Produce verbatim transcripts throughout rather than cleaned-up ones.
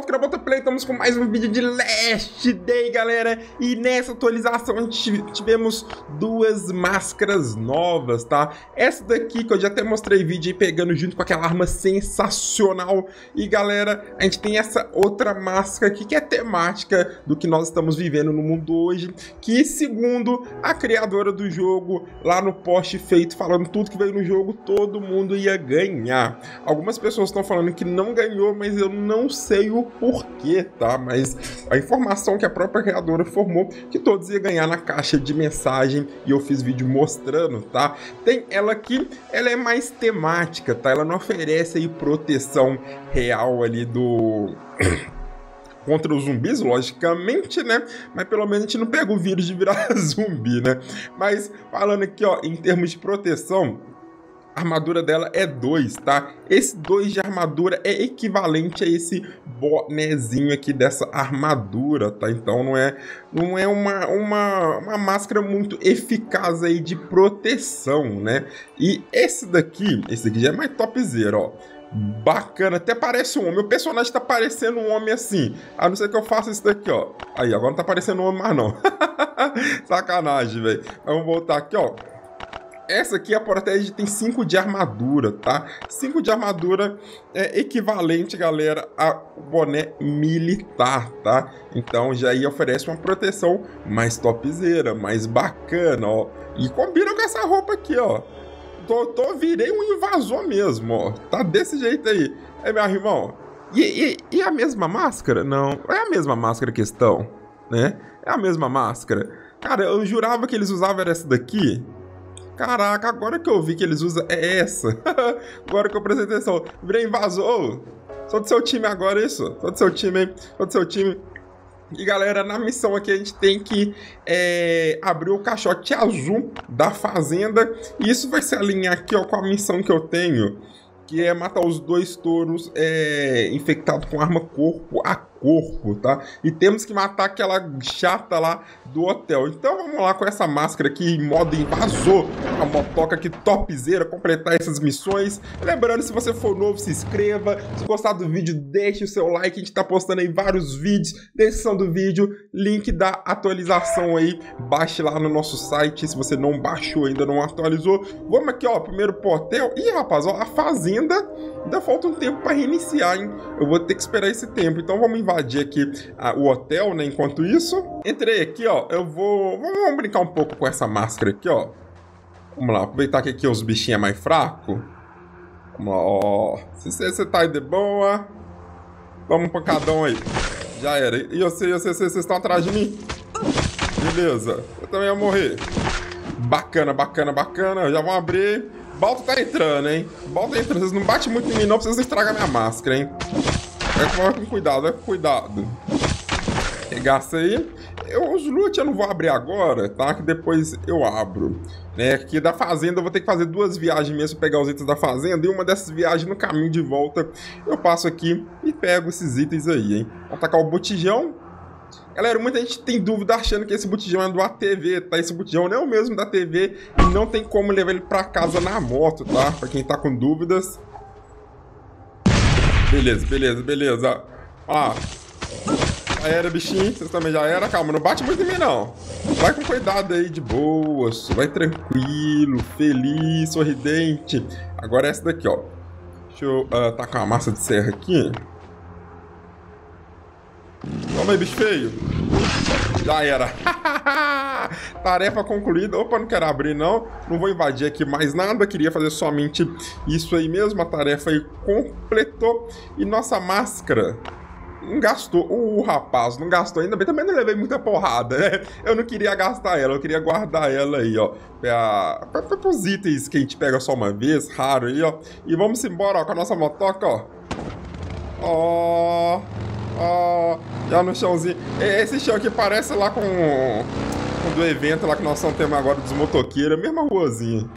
bota, bota play, estamos com mais um vídeo de Last Day, galera. E nessa atualização a gente tivemos duas máscaras novas, tá? Essa daqui que eu já até mostrei vídeo aí pegando junto com aquela arma sensacional. E galera, a gente tem essa outra máscara aqui que é temática do que nós estamos vivendo no mundo hoje, que segundo a criadora do jogo, lá no post feito falando tudo que veio no jogo, todo mundo ia ganhar. Algumas pessoas estão falando que não ganhou, mas eu não sei o porquê, tá? Mas a informação que a própria criadora formou que todos iam ganhar na caixa de mensagem e eu fiz vídeo mostrando, tá? Tem ela aqui, ela é mais temática, tá? Ela não oferece aí proteção real ali do... contra os zumbis, logicamente, né? Mas pelo menos a gente não pega o vírus de virar zumbi, né? Mas falando aqui, ó, em termos de proteção, a armadura dela é dois, tá? Esse dois de armadura é equivalente a esse bonezinho aqui dessa armadura, tá? Então não é, não é uma, uma, uma máscara muito eficaz aí de proteção, né? E esse daqui, esse daqui já é mais topzera, ó. Bacana, até parece um homem. Meu personagem tá parecendo um homem assim. A não ser que eu faça isso daqui, ó. Aí, agora não tá parecendo um homem mais, não. Sacanagem, velho. Vamos voltar aqui, ó. Essa aqui, a protege, tem cinco de armadura, tá? cinco de armadura é equivalente, galera, a boné militar, tá? Então, já aí oferece uma proteção mais topzera, mais bacana, ó. E combina com essa roupa aqui, ó. Tô, tô, virei um invasor mesmo, ó. Tá desse jeito aí. É, meu irmão. E, e, e a mesma máscara? Não. É a mesma máscara questão, né? É a mesma máscara. Cara, eu jurava que eles usavam era essa daqui. Caraca, agora que eu vi que eles usam é essa. Agora que eu prestei atenção. Virei invasor. Ô, sou do seu time agora, isso. Sou do seu time, hein? Sou do seu time. E galera, na missão aqui a gente tem que é, abrir o caixote azul da fazenda. E isso vai se alinhar aqui, ó, com a missão que eu tenho, que é matar os dois touros é, infectados com arma corpo a corpo, tá? E temos que matar aquela chata lá do hotel. Então vamos lá com essa máscara aqui em modo invasor, a motoca aqui topzera, completar essas missões. Lembrando, se você for novo, se inscreva. Se gostar do vídeo, deixe o seu like. A gente tá postando aí vários vídeos. Descrição do vídeo, link da atualização aí. Baixe lá no nosso site, se você não baixou ainda, não atualizou. Vamos aqui, ó, primeiro pro hotel. Ih, rapaz, ó, a fazenda. Ainda, ainda falta um tempo para reiniciar, hein? Eu vou ter que esperar esse tempo. Então vamos invadir aqui a, o hotel, né? Enquanto isso, entrei aqui, ó. Eu vou... Vamos brincar um pouco com essa máscara aqui, ó. Vamos lá, aproveitar que aqui os bichinhos é mais fraco. Vamos lá, ó. Se você tá aí de boa. Vamos um pancadão aí. Já era. E você, você, vocês estão atrás de mim? Beleza. Eu também vou morrer. Bacana, bacana, bacana. Já vão abrir... Balta tá entrando, hein? Balta tá entrando. Vocês não batem muito em mim, não, pra vocês não estragarem minha máscara, hein? Vai com cuidado, vai com cuidado. Regaça aí. Eu, os loot eu não vou abrir agora, tá? Que depois eu abro. Né? Aqui da fazenda eu vou ter que fazer duas viagens mesmo pra pegar os itens da fazenda. E uma dessas viagens, no caminho de volta, eu passo aqui e pego esses itens aí, hein? Vou atacar o botijão. Galera, muita gente tem dúvida achando que esse botijão é do A T V, tá? Esse botijão não é o mesmo da T V e não tem como levar ele pra casa na moto, tá? Pra quem tá com dúvidas. Beleza, beleza, beleza. Ó. Já era, bichinho. Vocês também já era. Calma, não bate muito em mim, não. Vai com cuidado aí, de boa. Vai tranquilo, feliz, sorridente. Agora é essa daqui, ó. Deixa eu uh, tacar uma massa de serra aqui. Toma aí, bicho feio. Já era. Tarefa concluída. Opa, não quero abrir, não. Não vou invadir aqui mais nada. Queria fazer somente isso aí mesmo. A tarefa aí completou. E nossa máscara não gastou. O uh, rapaz não gastou ainda bem. Também não levei muita porrada, né? Eu não queria gastar ela. Eu queria guardar ela aí, ó. Pra, pra, pra os itens que a gente pega só uma vez. Raro aí, ó. E vamos embora, ó. Com a nossa motoca, ó. Ó... Ó, oh, já no chãozinho. Esse chão aqui parece lá com, com do evento lá que nós estamos tendo agora dos motoqueiros, mesma ruazinha.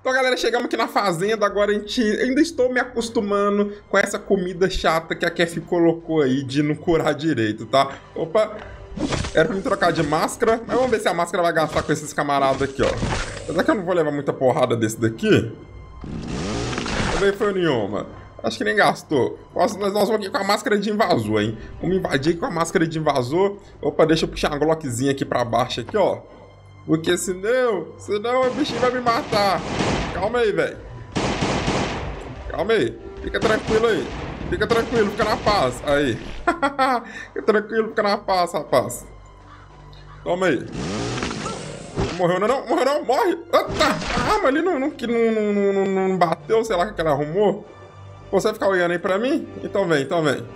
Então, galera, chegamos aqui na fazenda. Agora a gente ainda estou me acostumando com essa comida chata que a K F colocou aí de não curar direito, tá? Opa, era pra me trocar de máscara, mas vamos ver se a máscara vai gastar com esses camaradas aqui, ó. Apesar que eu não vou levar muita porrada desse daqui. Também foi nenhuma. Acho que nem gastou. Nossa, nós, nós vamos aqui com a máscara de invasor, hein? Vamos invadir com a máscara de invasor. Opa, deixa eu puxar uma glockzinha aqui pra baixo, aqui, ó. Porque senão, senão o bichinho vai me matar. Calma aí, velho. Calma aí. Fica tranquilo aí. Fica tranquilo, fica na paz. Aí. Fica tranquilo, fica na paz, rapaz. Toma aí. Morreu não, não, morreu não, morre! Ah, tá. A arma ali não, não, que não, não, não, não bateu, sei lá, que ela arrumou. Você vai ficar olhando aí pra mim? Então vem, então vem.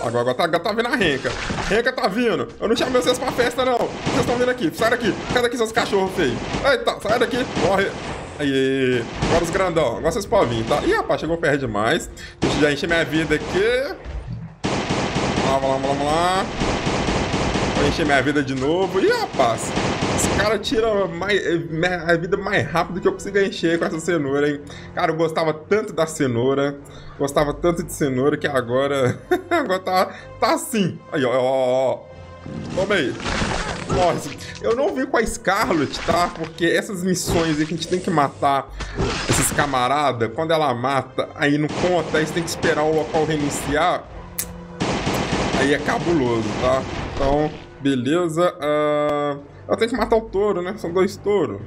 Agora, agora, tá, agora tá vindo a renca. Renca tá vindo. Eu não chamei vocês pra festa, não. Vocês estão vindo aqui. Sai daqui. Sai daqui, seus cachorros feios. Eita, sai daqui. Morre. Aí, agora os grandão. Agora vocês podem vir, tá? Ih, rapaz, chegou perto demais. Deixa eu já encher minha vida aqui. Vamos lá, vamos lá, vamos lá. Vou encher minha vida de novo. Ih, rapaz. Esse cara tira mais, a vida mais rápido que eu consigo encher com essa cenoura, hein? Cara, eu gostava tanto da cenoura. Gostava tanto de cenoura que agora... agora tá, tá assim. Aí, ó, ó, ó. Toma aí. Nossa, eu não vim com a Scarlet, tá? Porque essas missões aí que a gente tem que matar esses camaradas, quando ela mata, aí não conta, aí você tem que esperar o local reiniciar. Aí é cabuloso, tá? Então, beleza. Ahn... Uh... Eu tenho que matar o touro, né? São dois touros.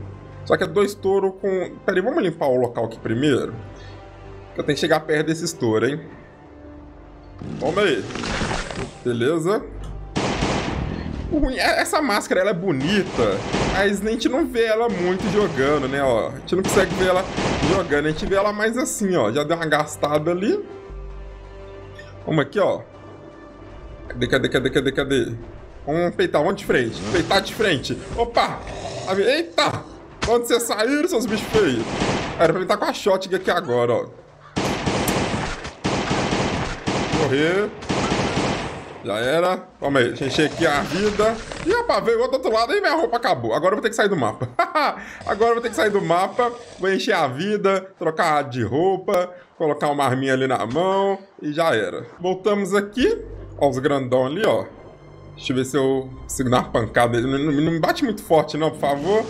Só que é dois touros com... Pera aí, vamos limpar o local aqui primeiro. Eu tenho que chegar perto desses touros, hein? Toma aí. Beleza. O ruim é... Essa máscara, ela é bonita, mas a gente não vê ela muito jogando, né? Ó, a gente não consegue ver ela jogando. A gente vê ela mais assim, ó. Já deu uma gastada ali. Vamos aqui, ó. Cadê, cadê, cadê, cadê, cadê? Vamos peitar, vamos de frente. Peitar de frente. Opa! Eita! Onde vocês saíram, seus bichos feios? Era pra peitar com a shotgun aqui agora, ó. Correr. Já era. Calma aí, encher aqui a vida. Ih, rapaz, veio outro do outro lado e minha roupa acabou. Agora eu vou ter que sair do mapa. Agora eu vou ter que sair do mapa. Vou encher a vida, trocar de roupa, colocar uma arminha ali na mão e já era. Voltamos aqui. Ó, os grandão ali, ó. Deixa eu ver se eu consigo dar uma pancada. Não, não, não me bate muito forte, não, por favor.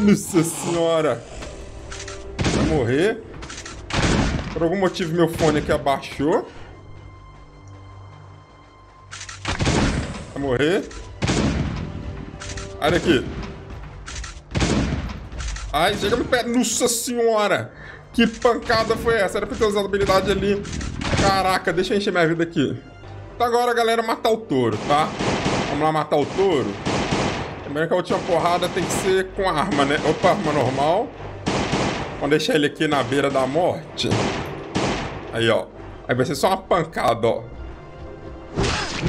Nossa senhora. Vai morrer. Por algum motivo, meu fone aqui abaixou. Vai morrer. Olha aqui. Ai, chega no pé. Nossa senhora. Que pancada foi essa? Era pra ter usado a habilidade ali. Caraca, deixa eu encher minha vida aqui. Então agora, galera, matar o touro, tá? Vamos lá matar o touro. Primeiro que a última porrada tem que ser com arma, né? Opa, arma normal. Vamos deixar ele aqui na beira da morte. Aí, ó. Aí vai ser só uma pancada, ó.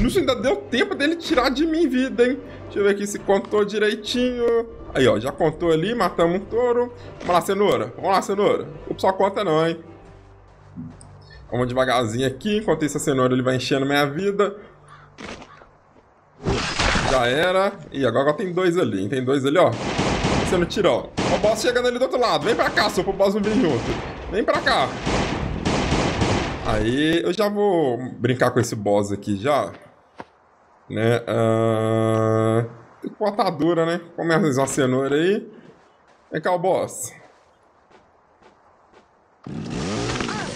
Nossa, ainda deu tempo dele tirar de mim vida, hein? Deixa eu ver aqui se contou direitinho. Aí, ó, já contou ali, matamos um touro. Vamos lá, cenoura. Vamos lá, cenoura. O pessoal conta não, hein? Vamos devagarzinho aqui, enquanto esse cenoura ele vai enchendo minha vida. Já era. E agora, agora tem dois ali, hein? Tem dois ali, ó. Você não tira, ó. O boss chegando ali do outro lado. Vem pra cá, só pro boss não vir junto. Vem pra cá. Aí, eu já vou brincar com esse boss aqui já. Né? Uh... Tem que botar dura, né? Começa uma cenoura aí. Vem cá, o boss.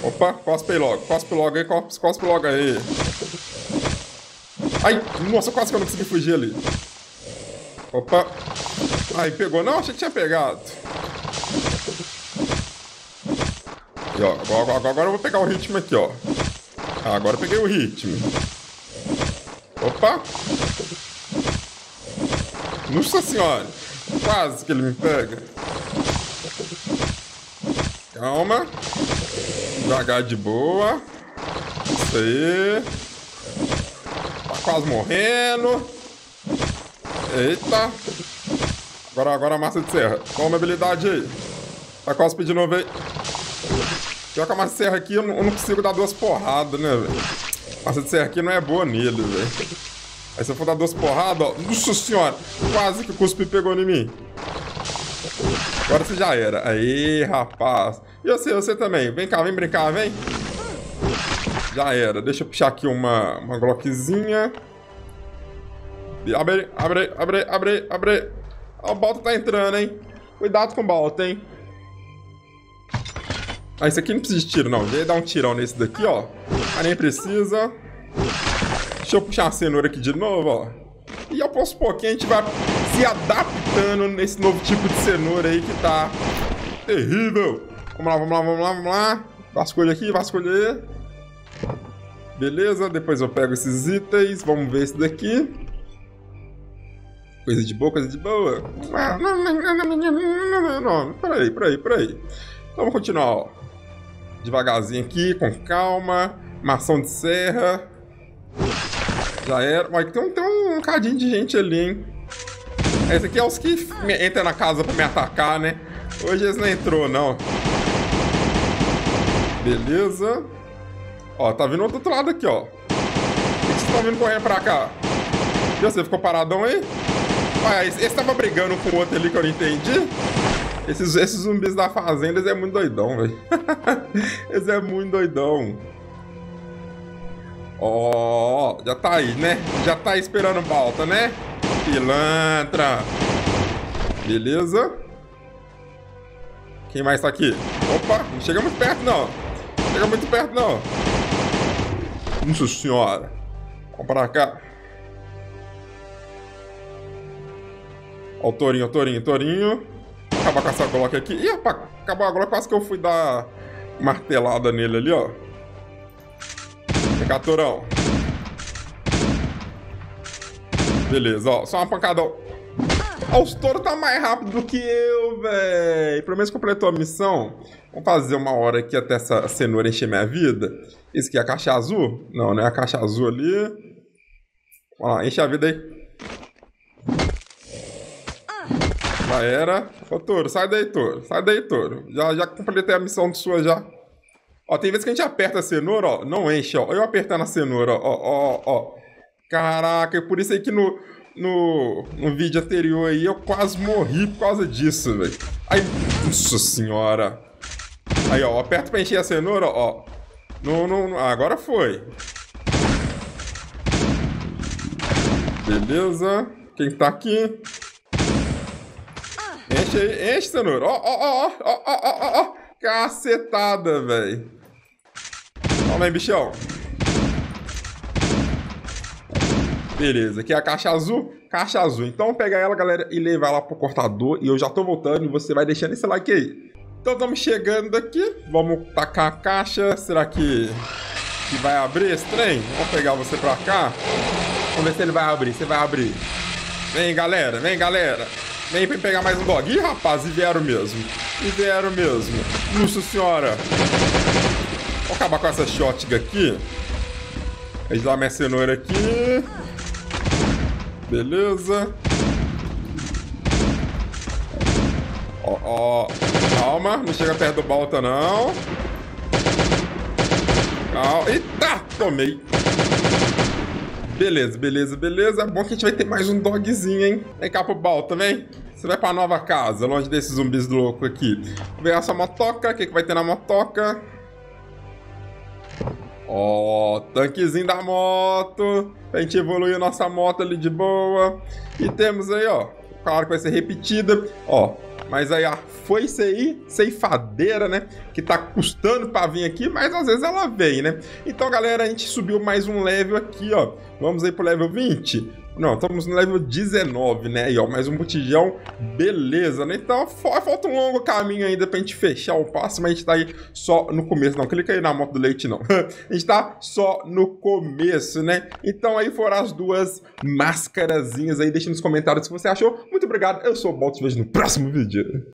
Opa, cospe aí logo, cospe logo aí, cospe, cospe logo aí. Ai, nossa, quase que eu não consegui fugir ali. Opa. Ai, pegou. Não, achei que tinha pegado. E, ó, agora, agora, agora eu vou pegar o ritmo aqui, ó. Ah, agora eu peguei o ritmo. Opa. Nossa senhora. Quase que ele me pega. Calma. Devagar de boa. Isso aí. Tá quase morrendo. Eita. Agora, agora a massa de serra. Toma habilidade aí. Tá cospe de novo aí. Pior que a massa de serra aqui eu não, eu não consigo dar duas porradas, né, velho? Massa de serra aqui não é boa nele, velho. Aí se eu for dar duas porradas, ó. Nossa senhora. Quase que o cuspe pegou em mim. Agora você já era. Aí, rapaz. E você, você também. Vem cá, vem brincar, vem. Já era. Deixa eu puxar aqui uma, uma glockzinha. Abre, abre, abre, abre, abre. Ó, o Balta tá entrando, hein? Cuidado com o Balta, hein? Ah, esse aqui não precisa de tiro, não. Já ia dar um tirão nesse daqui, ó. Ah, nem precisa. Deixa eu puxar a cenoura aqui de novo, ó. E eu posso pôr que a gente vai se adaptando nesse novo tipo de cenoura aí que tá terrível. Vamos lá, vamos lá, vamos lá, vamos lá. Vasculha aqui, vasculha aí. Beleza, depois eu pego esses itens. Vamos ver esse daqui. Coisa de boa, coisa de boa. Não, não, não, não, não. Peraí, peraí, peraí. Então vamos continuar, ó. Devagarzinho aqui, com calma. Maçã de serra. Já era. Mas tem um, tem um cadinho de gente ali, hein? Esse aqui é os que entram na casa pra me atacar, né? Hoje eles não entrou, não. Beleza. Ó, tá vindo do outro lado aqui, ó. O que vocês estão vindo correndo pra cá? E você ficou paradão aí? Ah, esse, esse tava brigando com o outro ali que eu não entendi. Esses, esses zumbis da fazenda, eles é muito doidão, velho. Eles é muito doidão. Ó, oh, já tá aí, né? Já tá aí esperando pauta, né? Pilantra. Beleza. Quem mais tá aqui? Opa, não chega muito perto, não. Não chega muito perto, não. Nossa senhora. Vamos pra cá. Ó o tourinho, o tourinho, o tourinho. Acabar com essa Glock aqui. Ih, rapaz, acabou a Glock. Quase que eu fui dar martelada nele ali, ó. Pegar tourão. Beleza, ó. Só uma pancada. Ó, os touros tá mais rápido do que eu, velho. Pelo menos completou a missão. Vamos fazer uma hora aqui até essa cenoura encher minha vida. Isso aqui é a caixa azul? Não, não é a caixa azul ali. Vamos lá, enche a vida aí. Já era. Ô, touro, sai daí, touro. Sai daí, touro. Já, já completei a missão sua, já. Ó, tem vezes que a gente aperta a cenoura, ó. Não enche, ó. Eu apertando a cenoura, ó. Ó, ó, ó. Caraca, por isso aí que no, no, no vídeo anterior aí eu quase morri por causa disso, velho. Aí, nossa senhora. Aí, ó. Aperto pra encher a cenoura, ó. Não, não, não. Agora foi. Beleza. Quem tá aqui? Enche aí, enche, cenoura. Ó, ó, ó, ó, ó, ó, ó. Cacetada, velho. Toma aí, bichão. Beleza, aqui é a caixa azul. Caixa azul. Então, pega ela, galera, e levar ela pro cortador. E eu já tô voltando e você vai deixando esse like aí. Então, estamos chegando aqui. Vamos tacar a caixa. Será que, que vai abrir esse trem? Vamos pegar você pra cá. Vamos ver se ele vai abrir. Se vai abrir. Vem, galera. Vem, galera. Vem pra pegar mais um dog. Ih, rapaz, e vieram mesmo. E vieram mesmo. Nossa senhora. Vou acabar com essa shotgun aqui. A gente dá minha cenoura aqui. Beleza. Ó, ó. Calma, não chega perto do balta, não. Calma. Eita, tomei. Beleza, beleza, beleza. É bom que a gente vai ter mais um dogzinho, hein? Vem cá pro balta, vem. Você vai pra nova casa, longe desses zumbis loucos aqui. Vem a sua motoca. O que, que vai ter na motoca? Ó, oh, tanquezinho da moto. Pra gente evoluir a nossa moto ali de boa. E temos aí, ó. Claro que vai ser repetida. Ó, mas aí a foice aí, ceifadeira, né? Que tá custando pra vir aqui, mas às vezes ela vem, né? Então, galera, a gente subiu mais um level aqui, ó. Vamos aí pro level vinte? Não, estamos no level dezenove, né? Aí, ó, mais um botijão. Beleza, né? Então, falta um longo caminho ainda pra gente fechar o passo, mas a gente tá aí só no começo. Não, clica aí na moto do leite, não. A gente tá só no começo, né? Então, aí foram as duas máscarazinhas aí. Deixa nos comentários se você achou. Muito obrigado. Eu sou o Balto, te vejo no próximo vídeo.